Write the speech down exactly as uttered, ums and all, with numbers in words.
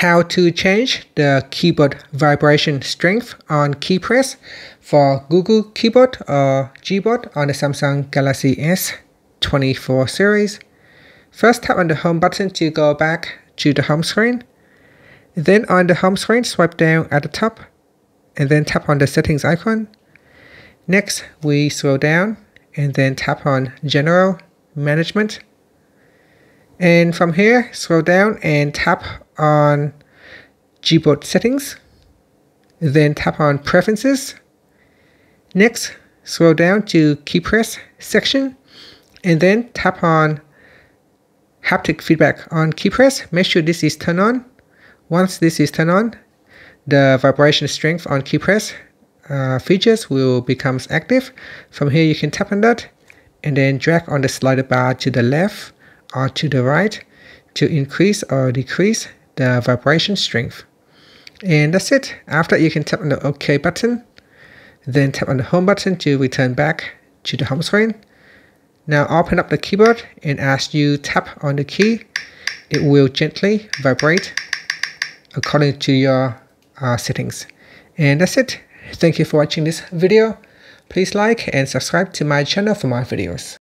how to change the keyboard vibration strength on key press for Google Keyboard or Gboard on the Samsung Galaxy S twenty-four series. First, tap on the home button to go back to the home screen. Then on the home screen, swipe down at the top and then tap on the settings icon. Next, we scroll down and then tap on General Management. And from here, scroll down and tap on Gboard Settings. Then tap on Preferences. Next, scroll down to Key Press section and then tap on Haptic Feedback on Key Press. Make sure this is turned on. Once this is turned on, the vibration strength on key press uh, features will become active. From here, you can tap on that and then drag on the slider bar to the left or to the right to increase or decrease the vibration strength. And that's it. After that, you can tap on the OK button, then tap on the home button to return back to the home screen. Now open up the keyboard, and as you tap on the key, it will gently vibrate according to your uh, settings. And that's it. Thank you for watching this video. Please like and subscribe to my channel for more videos.